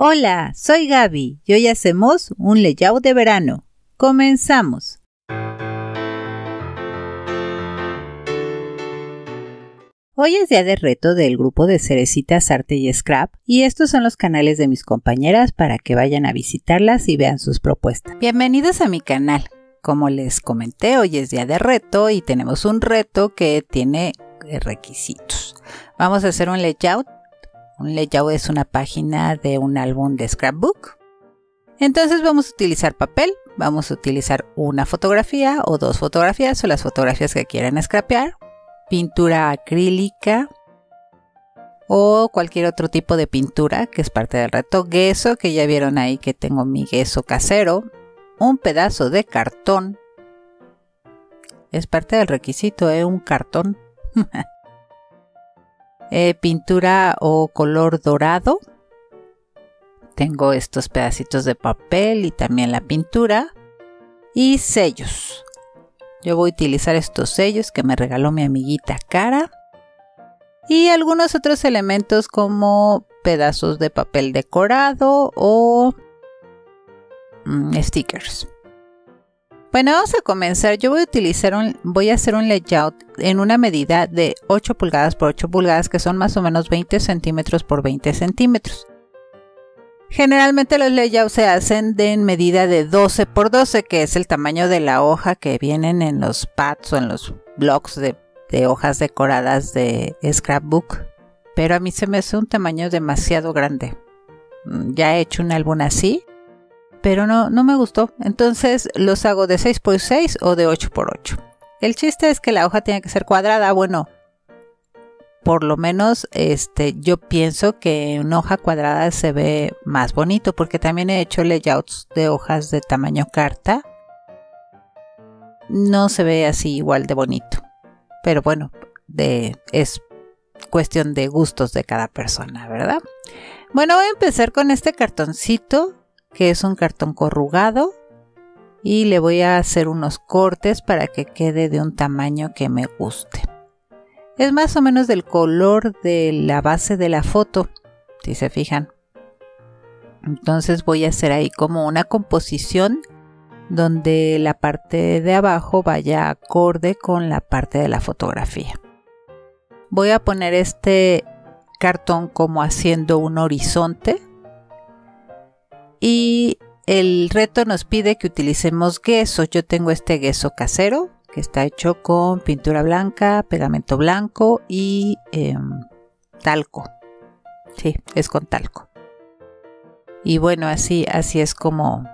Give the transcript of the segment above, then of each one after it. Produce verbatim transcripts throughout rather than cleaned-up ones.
Hola, soy Gaby y hoy hacemos un layout de verano. ¡Comenzamos! Hoy es día de reto del grupo de Cerecitas Arte y Scrap y estos son los canales de mis compañeras para que vayan a visitarlas y vean sus propuestas. Bienvenidos a mi canal. Como les comenté, hoy es día de reto y tenemos un reto que tiene requisitos. Vamos a hacer un layout. Un layout es una página de un álbum de scrapbook. Entonces vamos a utilizar papel, vamos a utilizar una fotografía o dos fotografías o las fotografías que quieran scrapear, pintura acrílica o cualquier otro tipo de pintura que es parte del reto, gesso, que ya vieron ahí que tengo mi gesso casero, un pedazo de cartón, es parte del requisito, ¿eh? Un cartón. Eh, pintura o color dorado. Tengo estos pedacitos de papel y también la pintura. Y sellos. Yo voy a utilizar estos sellos que me regaló mi amiguita Cara. Y algunos otros elementos como pedazos de papel decorado o mm, stickers. Bueno, vamos a comenzar. Yo voy a utilizar un, voy a hacer un layout en una medida de ocho pulgadas por ocho pulgadas, que son más o menos veinte centímetros por veinte centímetros. Generalmente los layouts se hacen de en medida de doce por doce, que es el tamaño de la hoja que vienen en los pads o en los blocks de, de hojas decoradas de scrapbook. Pero a mí se me hace un tamaño demasiado grande. Ya he hecho un álbum así, pero no, no me gustó, entonces los hago de seis por seis o de ocho por ocho. El chiste es que la hoja tiene que ser cuadrada. Bueno, por lo menos este, yo pienso que una hoja cuadrada se ve más bonito, porque también he hecho layouts de hojas de tamaño carta. No se ve así igual de bonito, pero bueno, de, es cuestión de gustos de cada persona, ¿verdad? Bueno, voy a empezar con este cartoncito, que es un cartón corrugado, y le voy a hacer unos cortes para que quede de un tamaño que me guste. Es más o menos del color de la base de la foto, si se fijan. Entonces voy a hacer ahí como una composición donde la parte de abajo vaya acorde con la parte de la fotografía. Voy a poner este cartón como haciendo un horizonte. Y el reto nos pide que utilicemos gesso. Yo tengo este gesso casero que está hecho con pintura blanca, pegamento blanco y eh, talco. Sí, es con talco. Y bueno, así, así es como,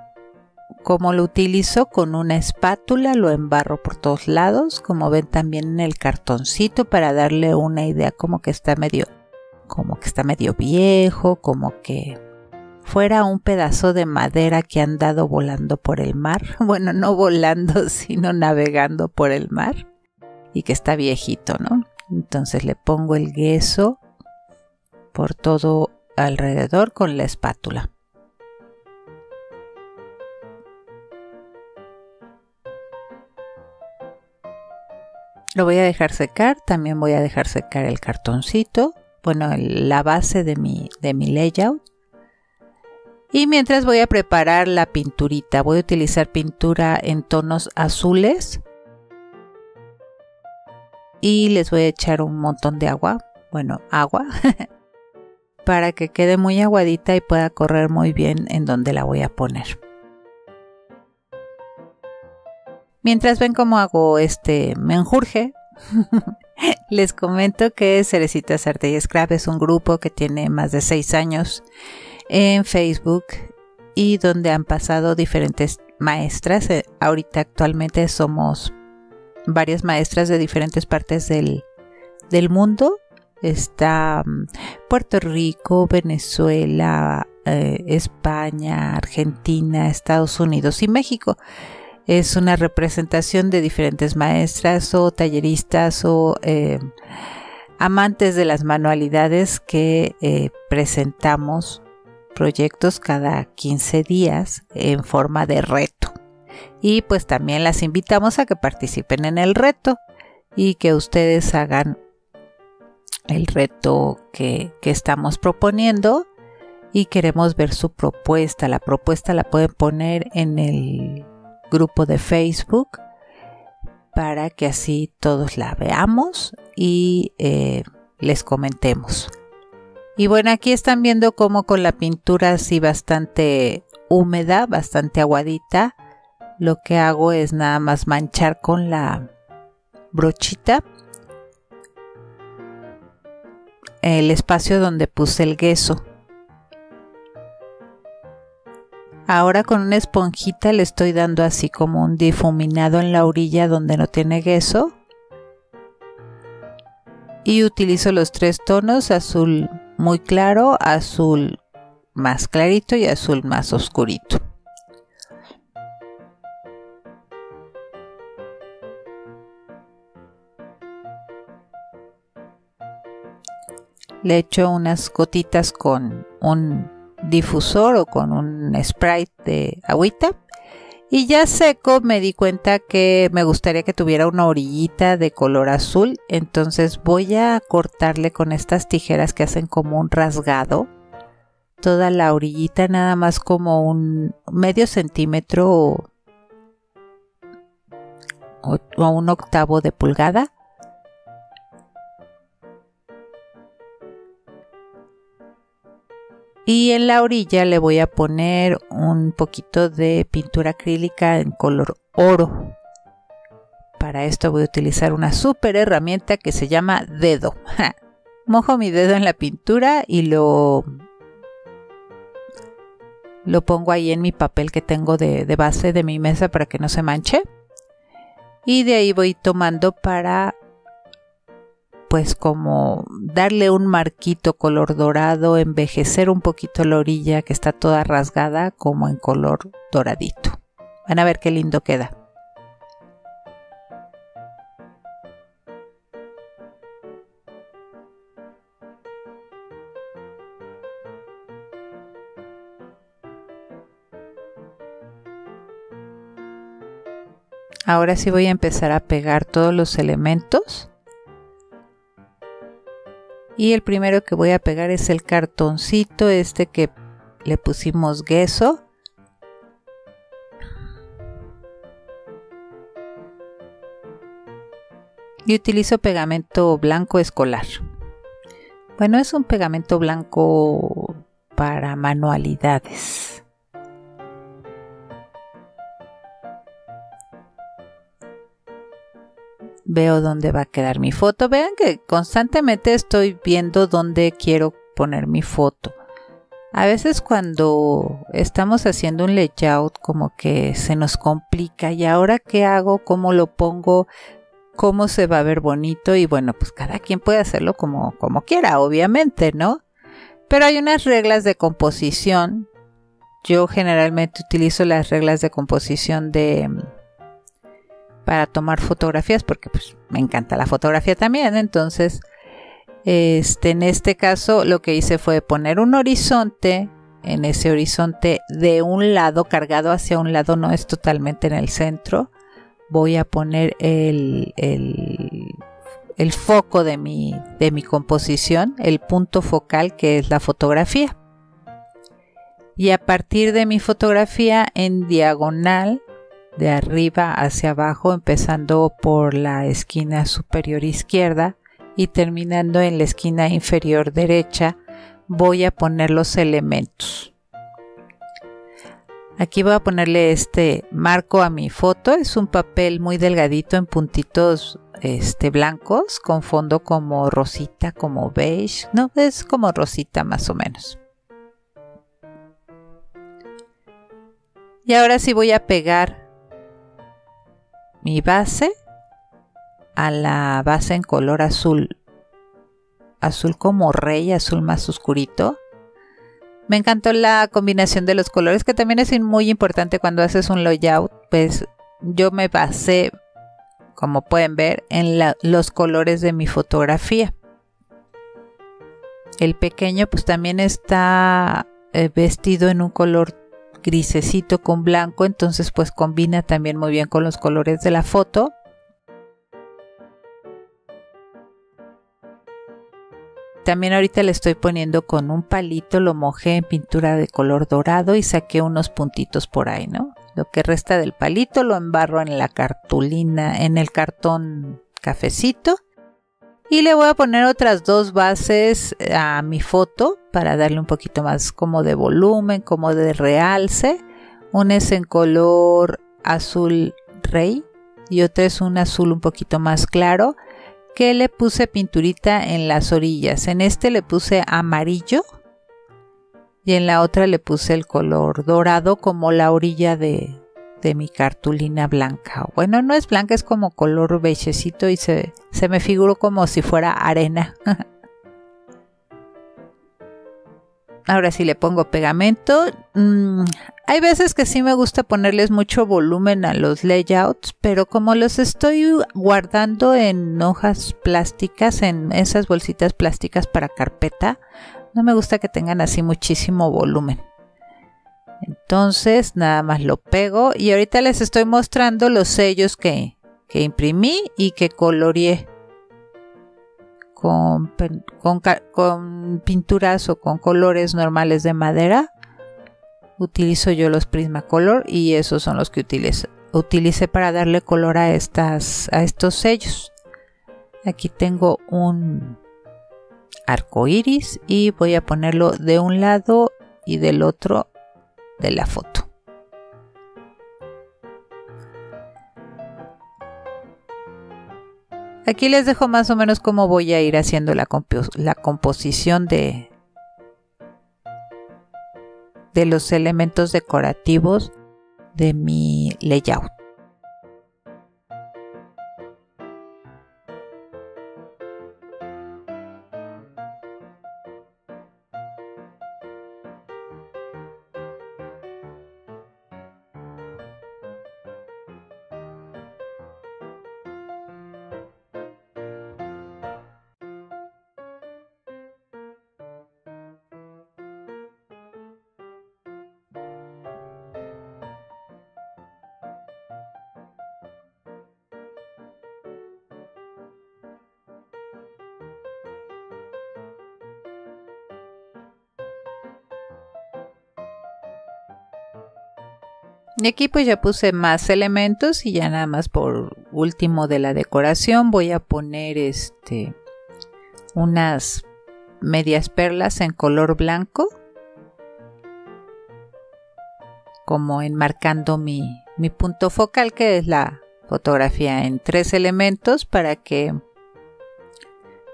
como lo utilizo. Con una espátula lo embarro por todos lados, como ven también en el cartoncito, para darle una idea como que está medio, como que está medio viejo, como que fuera un pedazo de madera que han dado volando por el mar. Bueno, no volando, sino navegando por el mar. Y que está viejito, ¿no? Entonces le pongo el gesso por todo alrededor con la espátula. Lo voy a dejar secar. También voy a dejar secar el cartoncito. Bueno, la base de mi, de mi layout. Y mientras voy a preparar la pinturita, voy a utilizar pintura en tonos azules. Y les voy a echar un montón de agua, bueno, agua, para que quede muy aguadita y pueda correr muy bien en donde la voy a poner. Mientras ven cómo hago este menjurje, les comento que Cerecitas Arte y Scrap es un grupo que tiene más de seis años. En Facebook, y donde han pasado diferentes maestras. Ahorita actualmente somos varias maestras de diferentes partes del, del mundo. Está Puerto Rico, Venezuela, eh, España, Argentina, Estados Unidos y México. Es una representación de diferentes maestras o talleristas o eh, amantes de las manualidades que eh, presentamos proyectos cada quince días en forma de reto, y pues también las invitamos a que participen en el reto y que ustedes hagan el reto que, que estamos proponiendo y queremos ver su propuesta. La propuesta la pueden poner en el grupo de Facebook para que así todos la veamos y eh, les comentemos. Y bueno, aquí están viendo cómo con la pintura así bastante húmeda, bastante aguadita, lo que hago es nada más manchar con la brochita el espacio donde puse el gesso. Ahora con una esponjita le estoy dando así como un difuminado en la orilla donde no tiene gesso. Y utilizo los tres tonos: azul muy claro, azul más clarito y azul más oscurito. Le echo unas gotitas con un difusor o con un spray de agüita. Y ya seco me di cuenta que me gustaría que tuviera una orillita de color azul. Entonces voy a cortarle con estas tijeras que hacen como un rasgado. Toda la orillita, nada más como un medio centímetro o, o un octavo de pulgada. Y en la orilla le voy a poner un poquito de pintura acrílica en color oro. Para esto voy a utilizar una súper herramienta que se llama dedo. Mojo mi dedo en la pintura y lo, lo pongo ahí en mi papel que tengo de, de base de mi mesa para que no se manche. Y de ahí voy tomando para, pues, como darle un marquito color dorado, envejecer un poquito la orilla que está toda rasgada como en color doradito. Van a ver qué lindo queda. Ahora sí voy a empezar a pegar todos los elementos. Y el primero que voy a pegar es el cartoncito este que le pusimos gesso. Y utilizo pegamento blanco escolar. Bueno, es un pegamento blanco para manualidades. Veo dónde va a quedar mi foto. Vean que constantemente estoy viendo dónde quiero poner mi foto. A veces cuando estamos haciendo un layout como que se nos complica. ¿Y ahora qué hago? ¿Cómo lo pongo? ¿Cómo se va a ver bonito? Y bueno, pues cada quien puede hacerlo como, como quiera, obviamente, ¿no? Pero hay unas reglas de composición. Yo generalmente utilizo las reglas de composición de... para tomar fotografías, porque pues me encanta la fotografía también. Entonces, este, en este caso lo que hice fue poner un horizonte, en ese horizonte de un lado, cargado hacia un lado, no es totalmente en el centro. Voy a poner el, el, el foco de mi, de mi composición, el punto focal que es la fotografía. Y a partir de mi fotografía en diagonal, de arriba hacia abajo, empezando por la esquina superior izquierda y terminando en la esquina inferior derecha, voy a poner los elementos. Aquí voy a ponerle este marco a mi foto. Es un papel muy delgadito en puntitos este, blancos con fondo como rosita, como beige. No, es como rosita más o menos. Y ahora sí voy a pegar mi base a la base en color azul, azul como rey, azul más oscurito. Me encantó la combinación de los colores, que también es muy importante cuando haces un layout. Pues yo me basé, como pueden ver, en la, los colores de mi fotografía. El pequeño pues también está eh, vestido en un color grisecito con blanco, entonces pues combina también muy bien con los colores de la foto. También ahorita le estoy poniendo con un palito, lo mojé en pintura de color dorado y saqué unos puntitos por ahí, ¿no? Lo que resta del palito lo embarro en la cartulina, en el cartón cafecito. Y le voy a poner otras dos bases a mi foto para darle un poquito más como de volumen, como de realce. Una es en color azul rey y otra es un azul un poquito más claro, que le puse pinturita en las orillas. En este le puse amarillo y en la otra le puse el color dorado como la orilla de, de mi cartulina blanca. Bueno, no es blanca, es como color beigecito y se, se me figuró como si fuera arena. Ahora sí le pongo pegamento. Mm, hay veces que sí me gusta ponerles mucho volumen a los layouts, pero como los estoy guardando en hojas plásticas, en esas bolsitas plásticas para carpeta, no me gusta que tengan así muchísimo volumen. Entonces nada más lo pego y ahorita les estoy mostrando los sellos que, que imprimí y que coloreé con, con, con pinturas o con colores normales de madera. Utilizo yo los Prismacolor y esos son los que utilizo, utilicé para darle color a, estas, a estos sellos. Aquí tengo un arco iris y voy a ponerlo de un lado y del otro de la foto. Aquí les dejo más o menos cómo voy a ir haciendo la, compos la composición de, de los elementos decorativos de mi layout. Y aquí pues ya puse más elementos y ya nada más por último de la decoración voy a poner este unas medias perlas en color blanco, como enmarcando mi, mi punto focal, que es la fotografía en tres elementos, para que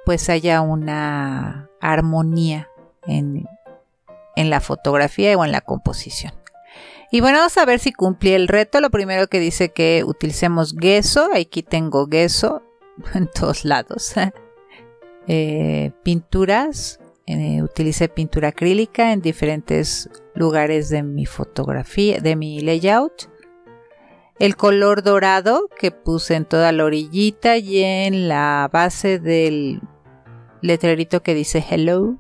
pues haya una armonía en, en la fotografía o en la composición. Y bueno, vamos a ver si cumplí el reto. Lo primero que dice que utilicemos gesso. Aquí tengo gesso en todos lados. eh, pinturas. Eh, utilicé pintura acrílica en diferentes lugares de mi fotografía, de mi layout. El color dorado que puse en toda la orillita y en la base del letrerito que dice hello.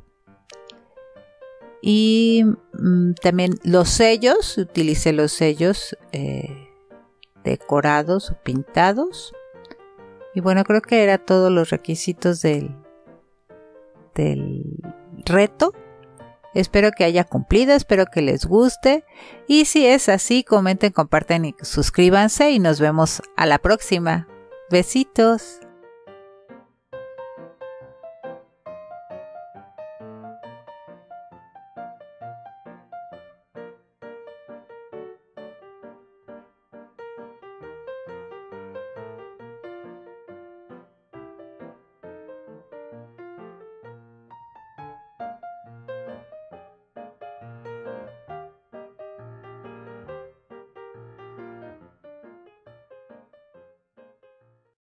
Y mmm, también los sellos, utilicé los sellos eh, decorados o pintados. Y bueno, creo que era todos los requisitos del, del reto. Espero que haya cumplido, espero que les guste. Y si es así, comenten, compartan y suscríbanse. Y nos vemos a la próxima. Besitos.